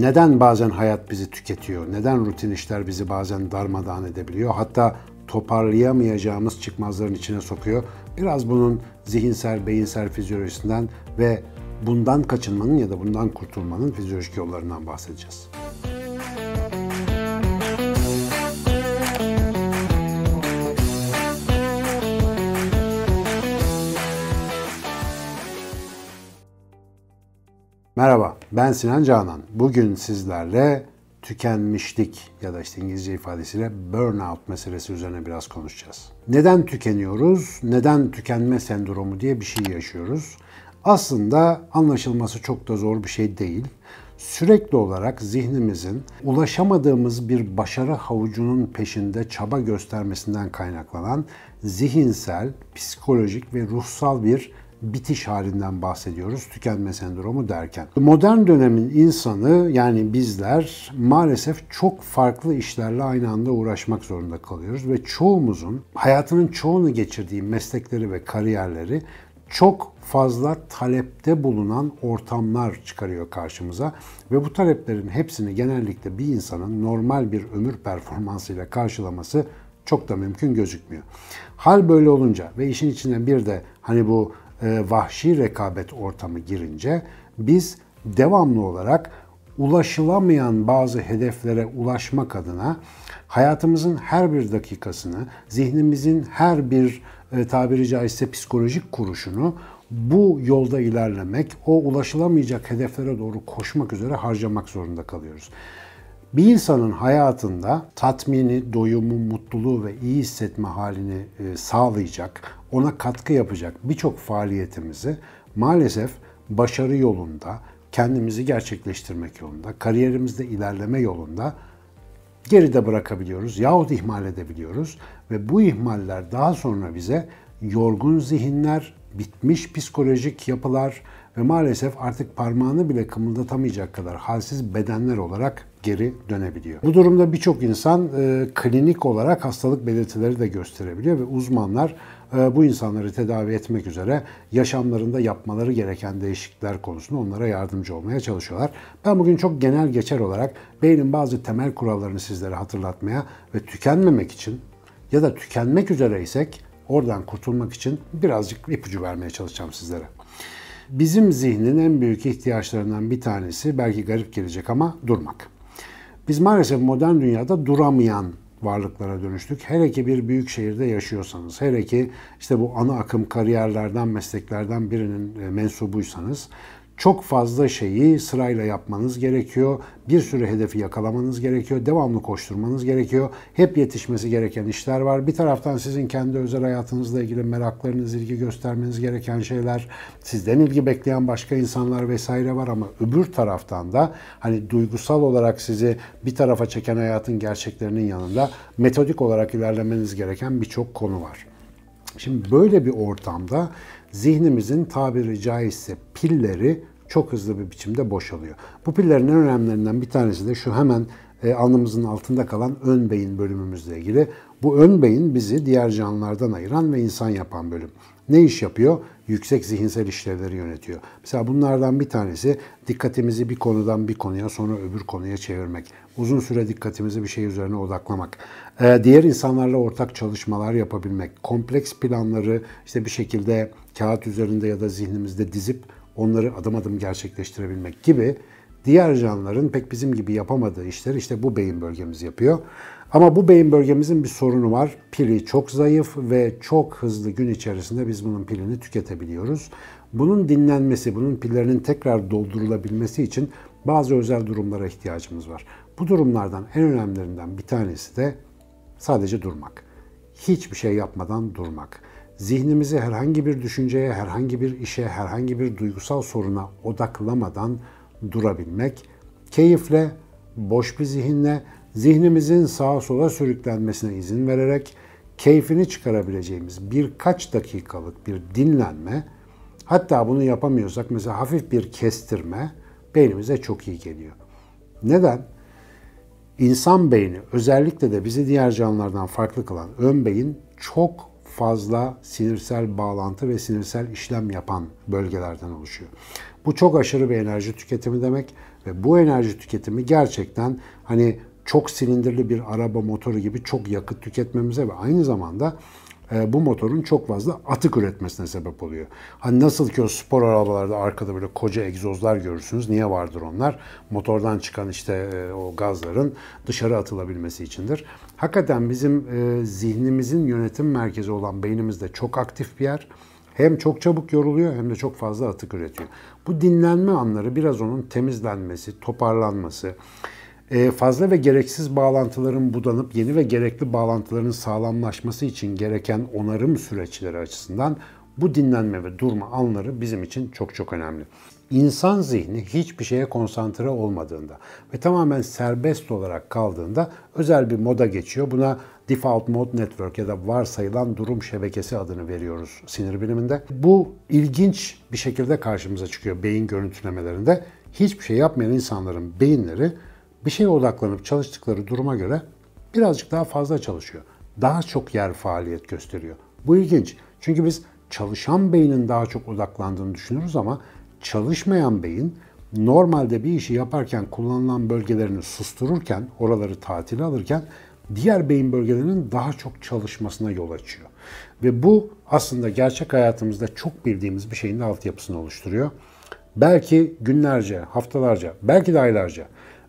Neden bazen hayat bizi tüketiyor? Neden rutin işler bizi bazen darmadağın edebiliyor? Hatta toparlayamayacağımız çıkmazların içine sokuyor. Biraz bunun zihinsel, beyinsel fizyolojisinden ve bundan kaçınmanın ya da bundan kurtulmanın fizyolojik yollarından bahsedeceğiz. Merhaba, ben Sinan Canan. Bugün sizlerle tükenmişlik ya da işte İngilizce ifadesiyle burnout meselesi üzerine biraz konuşacağız. Neden tükeniyoruz? Neden tükenme sendromu diye bir şey yaşıyoruz? Aslında anlaşılması çok da zor bir şey değil. Sürekli olarak zihnimizin ulaşamadığımız bir başarı havucunun peşinde çaba göstermesinden kaynaklanan zihinsel, psikolojik ve ruhsal bir bitiş halinden bahsediyoruz tükenme sendromu derken. Modern dönemin insanı yani bizler maalesef çok farklı işlerle aynı anda uğraşmak zorunda kalıyoruz ve çoğumuzun hayatının çoğunu geçirdiği meslekleri ve kariyerleri çok fazla talepte bulunan ortamlar çıkarıyor karşımıza ve bu taleplerin hepsini genellikle bir insanın normal bir ömür performansıyla karşılaması çok da mümkün gözükmüyor. Hal böyle olunca ve işin içine bir de hani bu vahşi rekabet ortamı girince biz devamlı olarak ulaşılamayan bazı hedeflere ulaşmak adına hayatımızın her bir dakikasını, zihnimizin her bir tabiri caizse psikolojik kuruşunu bu yolda ilerlemek, o ulaşılamayacak hedeflere doğru koşmak üzere harcamak zorunda kalıyoruz. Bir insanın hayatında tatmini, doyumu, mutluluğu ve iyi hissetme halini sağlayacak, ona katkı yapacak birçok faaliyetimizi maalesef başarı yolunda, kendimizi gerçekleştirmek yolunda, kariyerimizde ilerleme yolunda geride bırakabiliyoruz yahut ihmal edebiliyoruz ve bu ihmaller daha sonra bize yorgun zihinler, bitmiş psikolojik yapılar ve maalesef artık parmağını bile kımıldatamayacak kadar halsiz bedenler olarak geri dönebiliyor. Bu durumda birçok insan klinik olarak hastalık belirtileri de gösterebiliyor ve uzmanlar bu insanları tedavi etmek üzere yaşamlarında yapmaları gereken değişiklikler konusunda onlara yardımcı olmaya çalışıyorlar. Ben bugün çok genel geçer olarak beynin bazı temel kurallarını sizlere hatırlatmaya ve tükenmemek için ya da tükenmek üzereysek oradan kurtulmak için birazcık ipucu vermeye çalışacağım sizlere. Bizim zihnin en büyük ihtiyaçlarından bir tanesi belki garip gelecek ama durmak. Biz maalesef modern dünyada duramayan varlıklara dönüştük. Hele ki bir büyük şehirde yaşıyorsanız, hele ki işte bu ana akım kariyerlerden, mesleklerden birinin mensubuysanız çok fazla şeyi sırayla yapmanız gerekiyor. Bir sürü hedefi yakalamanız gerekiyor. Devamlı koşturmanız gerekiyor. Hep yetişmesi gereken işler var. Bir taraftan sizin kendi özel hayatınızla ilgili meraklarınız, ilgi göstermeniz gereken şeyler, sizden ilgi bekleyen başka insanlar vesaire var ama öbür taraftan da hani duygusal olarak sizi bir tarafa çeken hayatın gerçeklerinin yanında metodik olarak ilerlemeniz gereken birçok konu var. Şimdi böyle bir ortamda zihnimizin tabiri caizse pilleri çok hızlı bir biçimde boşalıyor. Bu pillerin en önemlilerinden bir tanesi de şu hemen alnımızın altında kalan ön beyin bölümümüzle ilgili. Bu ön beyin bizi diğer canlılardan ayıran ve insan yapan bölüm. Ne iş yapıyor? Yüksek zihinsel işlevleri yönetiyor. Mesela bunlardan bir tanesi dikkatimizi bir konudan bir konuya sonra öbür konuya çevirmek. Uzun süre dikkatimizi bir şey üzerine odaklamak. Diğer insanlarla ortak çalışmalar yapabilmek. Kompleks planları işte bir şekilde kağıt üzerinde ya da zihnimizde dizip onları adım adım gerçekleştirebilmek gibi diğer canlıların pek bizim gibi yapamadığı işleri işte bu beyin bölgemiz yapıyor. Ama bu beyin bölgemizin bir sorunu var. Pili çok zayıf ve çok hızlı gün içerisinde biz bunun pilini tüketebiliyoruz. Bunun dinlenmesi, bunun pillerinin tekrar doldurulabilmesi için bazı özel durumlara ihtiyacımız var. Bu durumlardan en önemlilerinden bir tanesi de sadece durmak. Hiçbir şey yapmadan durmak. Zihnimizi herhangi bir düşünceye, herhangi bir işe, herhangi bir duygusal soruna odaklamadan durabilmek, keyifle, boş bir zihinle, zihnimizin sağa sola sürüklenmesine izin vererek keyfini çıkarabileceğimiz birkaç dakikalık bir dinlenme, hatta bunu yapamıyorsak mesela hafif bir kestirme beynimize çok iyi geliyor. Neden? İnsan beyni, özellikle de bizi diğer canlılardan farklı kılan ön beyin çok fazla sinirsel bağlantı ve sinirsel işlem yapan bölgelerden oluşuyor. Bu çok aşırı bir enerji tüketimi demek Ve bu enerji tüketimi gerçekten hani çok silindirli bir araba motoru gibi çok yakıt tüketmemize ve aynı zamanda bu motorun çok fazla atık üretmesine sebep oluyor. Hani nasıl ki o spor arabalarda arkada böyle koca egzozlar görürsünüz. Niye vardır onlar? Motordan çıkan işte o gazların dışarı atılabilmesi içindir. Hakikaten bizim zihnimizin yönetim merkezi olan beynimizde çok aktif bir yer. Hem çok çabuk yoruluyor hem de çok fazla atık üretiyor. Bu dinlenme anları biraz onun temizlenmesi, toparlanması, fazla ve gereksiz bağlantıların budanıp yeni ve gerekli bağlantıların sağlamlaşması için gereken onarım süreçleri açısından bu dinlenme ve durma anları bizim için çok çok önemli. İnsan zihni hiçbir şeye konsantre olmadığında ve tamamen serbest olarak kaldığında özel bir moda geçiyor. Buna Default Mode Network ya da varsayılan durum şebekesi adını veriyoruz sinir biliminde. Bu ilginç bir şekilde karşımıza çıkıyor beyin görüntülemelerinde. Hiçbir şey yapmayan insanların beyinleri bir şeye odaklanıp çalıştıkları duruma göre birazcık daha fazla çalışıyor. Daha çok yer faaliyet gösteriyor. Bu ilginç. Çünkü biz çalışan beynin daha çok odaklandığını düşünürüz ama çalışmayan beyin normalde bir işi yaparken kullanılan bölgelerini sustururken, oraları tatile alırken diğer beyin bölgelerinin daha çok çalışmasına yol açıyor. Ve bu aslında gerçek hayatımızda çok bildiğimiz bir şeyin de altyapısını oluşturuyor. Belki günlerce, haftalarca, belki de aylarca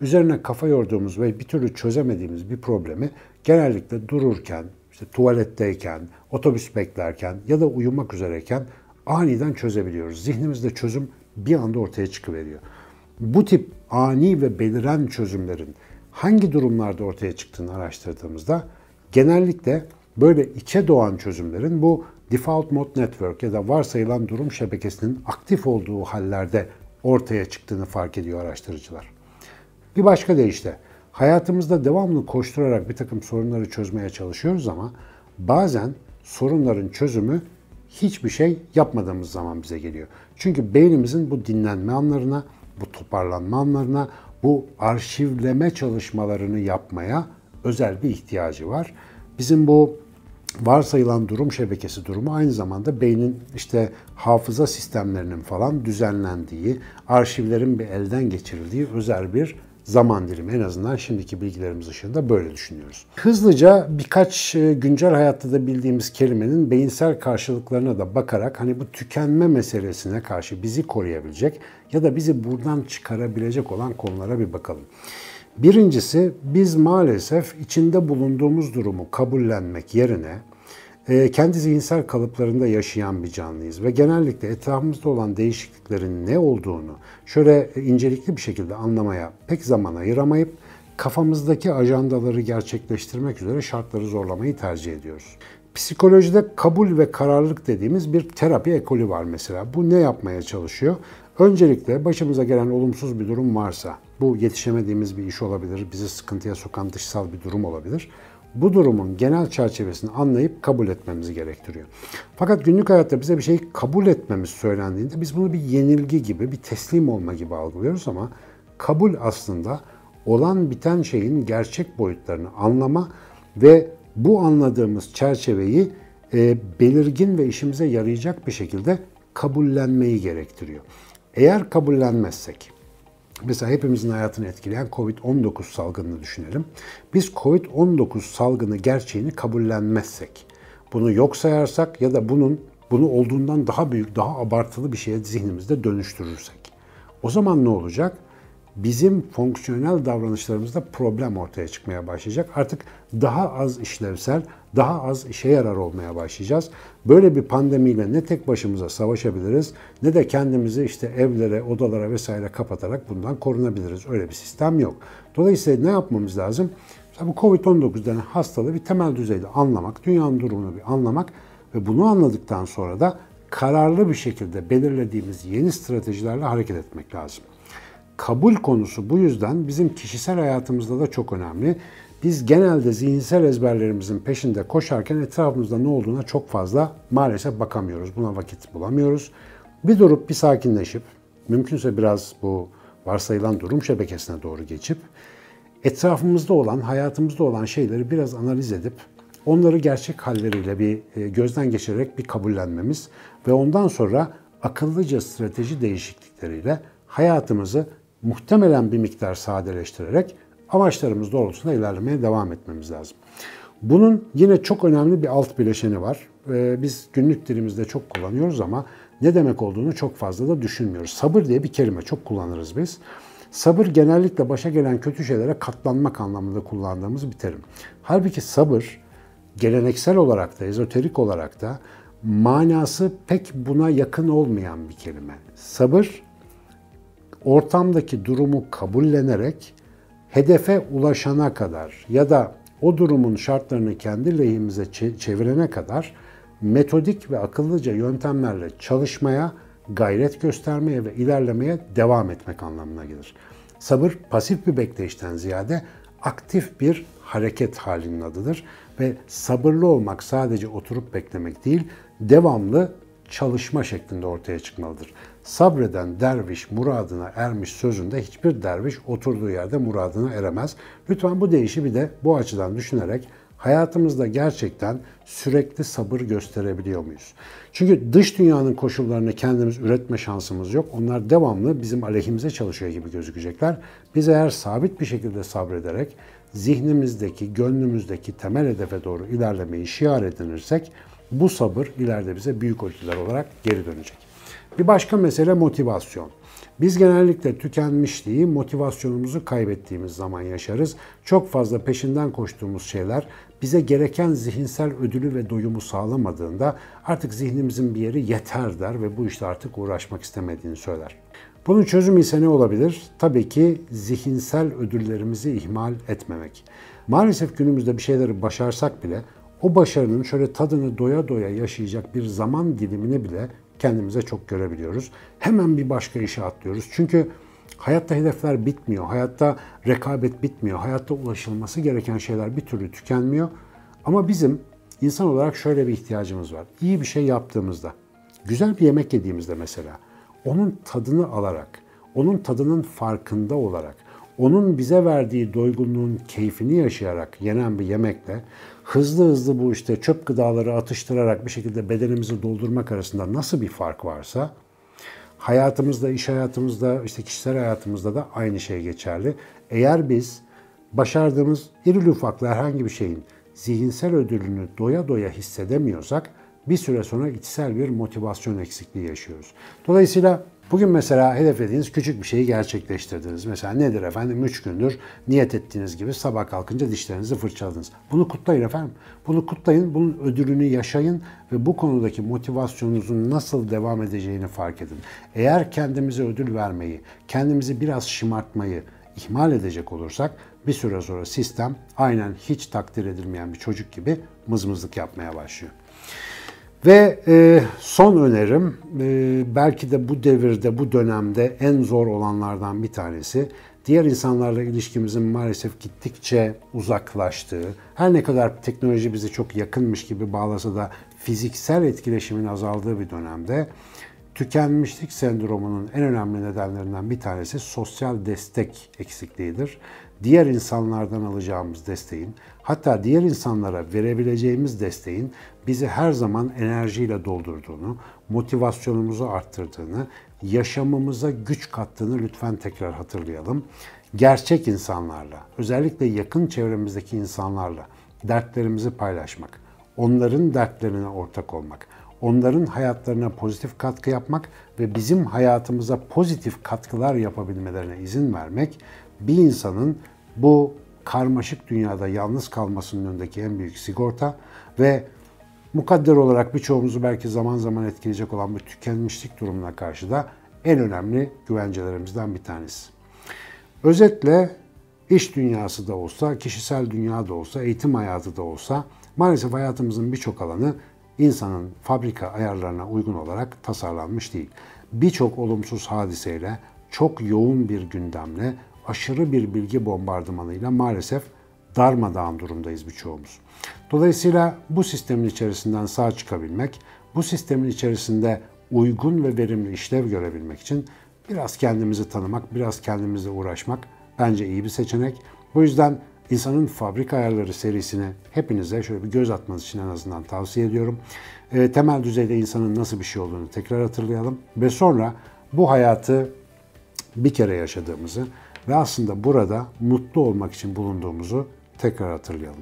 üzerine kafa yorduğumuz ve bir türlü çözemediğimiz bir problemi genellikle dururken, işte tuvaletteyken, otobüs beklerken ya da uyumak üzereyken aniden çözebiliyoruz. Zihnimizde çözüm bir anda ortaya çıkıveriyor. Bu tip ani ve beliren çözümlerin hangi durumlarda ortaya çıktığını araştırdığımızda genellikle böyle içe doğan çözümlerin bu Default Mode Network ya da varsayılan durum şebekesinin aktif olduğu hallerde ortaya çıktığını fark ediyor araştırıcılar. Bir başka deyişle, hayatımızda devamlı koşturarak bir takım sorunları çözmeye çalışıyoruz ama bazen sorunların çözümü hiçbir şey yapmadığımız zaman bize geliyor. Çünkü beynimizin bu dinlenme anlarına, bu toparlanma anlarına, bu arşivleme çalışmalarını yapmaya özel bir ihtiyacı var. Bizim bu varsayılan durum şebekesi durumu aynı zamanda beynin işte hafıza sistemlerinin falan düzenlendiği, arşivlerin bir elden geçirildiği özel bir zaman dilimi. En azından şimdiki bilgilerimiz ışığında böyle düşünüyoruz. Hızlıca birkaç güncel hayatta da bildiğimiz kelimenin beyinsel karşılıklarına da bakarak hani bu tükenme meselesine karşı bizi koruyabilecek ya da bizi buradan çıkarabilecek olan konulara bir bakalım. Birincisi, biz maalesef içinde bulunduğumuz durumu kabullenmek yerine kendi zihinsel kalıplarında yaşayan bir canlıyız ve genellikle etrafımızda olan değişikliklerin ne olduğunu şöyle incelikli bir şekilde anlamaya pek zaman ayıramayıp kafamızdaki ajandaları gerçekleştirmek üzere şartları zorlamayı tercih ediyoruz. Psikolojide kabul ve kararlılık dediğimiz bir terapi ekolü var mesela. Bu ne yapmaya çalışıyor? Öncelikle başımıza gelen olumsuz bir durum varsa, bu yetişemediğimiz bir iş olabilir, bizi sıkıntıya sokan dışsal bir durum olabilir. Bu durumun genel çerçevesini anlayıp kabul etmemizi gerektiriyor. Fakat günlük hayatta bize bir şeyi kabul etmemiz söylendiğinde biz bunu bir yenilgi gibi, bir teslim olma gibi algılıyoruz ama kabul aslında olan biten şeyin gerçek boyutlarını anlama ve bu anladığımız çerçeveyi belirgin ve işimize yarayacak bir şekilde kabullenmeyi gerektiriyor. Eğer kabullenmezsek, mesela hepimizin hayatını etkileyen COVID-19 salgınını düşünelim. Biz COVID-19 salgını gerçeğini kabullenmezsek, bunu yok sayarsak ya da bunu olduğundan daha büyük, daha abartılı bir şeye zihnimizde dönüştürürsek, o zaman ne olacak? Bizim fonksiyonel davranışlarımızda problem ortaya çıkmaya başlayacak. Artık daha az işlevsel, daha az işe yarar olmaya başlayacağız. Böyle bir pandemiyle ne tek başımıza savaşabiliriz ne de kendimizi işte evlere, odalara vesaire kapatarak bundan korunabiliriz. Öyle bir sistem yok. Dolayısıyla ne yapmamız lazım? Bu COVID-19 denen hastalığı bir temel düzeyde anlamak, dünyanın durumunu bir anlamak ve bunu anladıktan sonra da kararlı bir şekilde belirlediğimiz yeni stratejilerle hareket etmek lazım. Kabul konusu bu yüzden bizim kişisel hayatımızda da çok önemli. Biz genelde zihinsel ezberlerimizin peşinde koşarken etrafımızda ne olduğuna çok fazla maalesef bakamıyoruz. Buna vakit bulamıyoruz. Bir durup bir sakinleşip, mümkünse biraz bu varsayılan durum şebekesine doğru geçip, etrafımızda olan, hayatımızda olan şeyleri biraz analiz edip, onları gerçek halleriyle bir gözden geçirerek bir kabullenmemiz ve ondan sonra akıllıca strateji değişiklikleriyle hayatımızı muhtemelen bir miktar sadeleştirerek amaçlarımız doğrultusunda ilerlemeye devam etmemiz lazım. Bunun yine çok önemli bir alt bileşeni var. Biz günlük dilimizde çok kullanıyoruz ama ne demek olduğunu çok fazla da düşünmüyoruz. Sabır diye bir kelime çok kullanırız biz. Sabır genellikle başa gelen kötü şeylere katlanmak anlamında kullandığımız bir terim. Halbuki sabır geleneksel olarak da, ezoterik olarak da manası pek buna yakın olmayan bir kelime. Sabır, ortamdaki durumu kabullenerek hedefe ulaşana kadar ya da o durumun şartlarını kendi lehimize çevirene kadar metodik ve akıllıca yöntemlerle çalışmaya, gayret göstermeye ve ilerlemeye devam etmek anlamına gelir. Sabır, pasif bir bekleyişten ziyade aktif bir hareket halinin adıdır ve sabırlı olmak sadece oturup beklemek değil, devamlı çalışma şeklinde ortaya çıkmalıdır. Sabreden derviş muradına ermiş sözünde hiçbir derviş oturduğu yerde muradına eremez. Lütfen bu deyişi bir de bu açıdan düşünerek hayatımızda gerçekten sürekli sabır gösterebiliyor muyuz? Çünkü dış dünyanın koşullarını kendimiz üretme şansımız yok. Onlar devamlı bizim aleyhimize çalışıyor gibi gözükecekler. Biz eğer sabit bir şekilde sabrederek zihnimizdeki, gönlümüzdeki temel hedefe doğru ilerlemeyi şiar edinirsek bu sabır ileride bize büyük ölçüler olarak geri dönecek. Bir başka mesele motivasyon. Biz genellikle tükenmişliği motivasyonumuzu kaybettiğimiz zaman yaşarız. Çok fazla peşinden koştuğumuz şeyler bize gereken zihinsel ödülü ve doyumu sağlamadığında artık zihnimizin bir yeri yeter der ve bu işte artık uğraşmak istemediğini söyler. Bunun çözümü ise ne olabilir? Tabii ki zihinsel ödüllerimizi ihmal etmemek. Maalesef günümüzde bir şeyleri başarsak bile o başarının şöyle tadını doya doya yaşayacak bir zaman dilimini bile kendimize çok görebiliyoruz. Hemen bir başka işe atlıyoruz. Çünkü hayatta hedefler bitmiyor, hayatta rekabet bitmiyor, hayatta ulaşılması gereken şeyler bir türlü tükenmiyor. Ama bizim insan olarak şöyle bir ihtiyacımız var. İyi bir şey yaptığımızda, güzel bir yemek yediğimizde mesela, onun tadını alarak, onun tadının farkında olarak, onun bize verdiği doygunluğun keyfini yaşayarak yenen bir yemekle hızlı bu işte çöp gıdaları atıştırarak bir şekilde bedenimizi doldurmak arasında nasıl bir fark varsa hayatımızda, iş hayatımızda, işte kişisel hayatımızda da aynı şey geçerli. Eğer biz başardığımız irili ufaklı herhangi bir şeyin zihinsel ödülünü doya doya hissedemiyorsak bir süre sonra içsel bir motivasyon eksikliği yaşıyoruz. Dolayısıyla bugün mesela hedeflediğiniz küçük bir şeyi gerçekleştirdiniz. Mesela nedir efendim? 3 gündür niyet ettiğiniz gibi sabah kalkınca dişlerinizi fırçaladınız. Bunu kutlayın efendim. Bunu kutlayın, bunun ödülünü yaşayın ve bu konudaki motivasyonunuzun nasıl devam edeceğini fark edin. Eğer kendimize ödül vermeyi, kendimizi biraz şımartmayı ihmal edecek olursak bir süre sonra sistem aynen hiç takdir edilmeyen bir çocuk gibi mızmızlık yapmaya başlıyor. Ve son önerim, belki de bu devirde, bu dönemde en zor olanlardan bir tanesi, diğer insanlarla ilişkimizin maalesef gittikçe uzaklaştığı, her ne kadar teknoloji bizi çok yakınmış gibi bağlasa da fiziksel etkileşimin azaldığı bir dönemde, tükenmişlik sendromunun en önemli nedenlerinden bir tanesi sosyal destek eksikliğidir. Diğer insanlardan alacağımız desteğin, hatta diğer insanlara verebileceğimiz desteğin bizi her zaman enerjiyle doldurduğunu, motivasyonumuzu arttırdığını, yaşamımıza güç kattığını lütfen tekrar hatırlayalım. Gerçek insanlarla, özellikle yakın çevremizdeki insanlarla dertlerimizi paylaşmak, onların dertlerine ortak olmak, onların hayatlarına pozitif katkı yapmak ve bizim hayatımıza pozitif katkılar yapabilmelerine izin vermek bir insanın bu karmaşık dünyada yalnız kalmasının önündeki en büyük sigorta ve mukadder olarak birçoğumuzu belki zaman zaman etkileyecek olan bu tükenmişlik durumuna karşı da en önemli güvencelerimizden bir tanesi. Özetle iş dünyası da olsa, kişisel dünya da olsa, eğitim hayatı da olsa maalesef hayatımızın birçok alanı insanın fabrika ayarlarına uygun olarak tasarlanmış değil. Birçok olumsuz hadiseyle, çok yoğun bir gündemle, aşırı bir bilgi bombardımanıyla maalesef darmadağın durumdayız birçoğumuz. Dolayısıyla bu sistemin içerisinden sağ çıkabilmek, bu sistemin içerisinde uygun ve verimli işlev görebilmek için biraz kendimizi tanımak, biraz kendimizle uğraşmak bence iyi bir seçenek. Bu yüzden İnsanın Fabrika Ayarları serisini hepinize şöyle bir göz atmanız için en azından tavsiye ediyorum. Temel düzeyde insanın nasıl bir şey olduğunu tekrar hatırlayalım ve sonra bu hayatı bir kere yaşadığımızı ve aslında burada mutlu olmak için bulunduğumuzu tekrar hatırlayalım.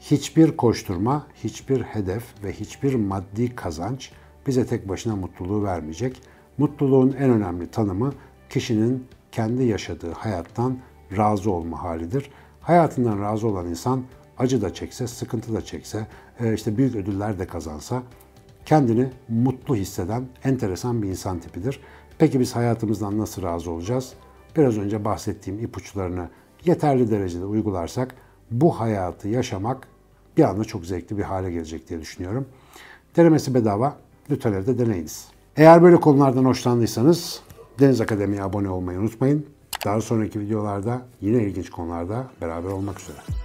Hiçbir koşturma, hiçbir hedef ve hiçbir maddi kazanç bize tek başına mutluluğu vermeyecek. Mutluluğun en önemli tanımı kişinin kendi yaşadığı hayattan razı olma halidir. Hayatından razı olan insan acı da çekse, sıkıntı da çekse, işte büyük ödüller de kazansa kendini mutlu hisseden enteresan bir insan tipidir. Peki biz hayatımızdan nasıl razı olacağız? Biraz önce bahsettiğim ipuçlarını yeterli derecede uygularsak bu hayatı yaşamak bir anda çok zevkli bir hale gelecek diye düşünüyorum. Denemesi bedava, lütfen evde deneyiniz. Eğer böyle konulardan hoşlandıysanız Deniz Akademi'ye abone olmayı unutmayın. Daha sonraki videolarda yine ilginç konularda beraber olmak üzere.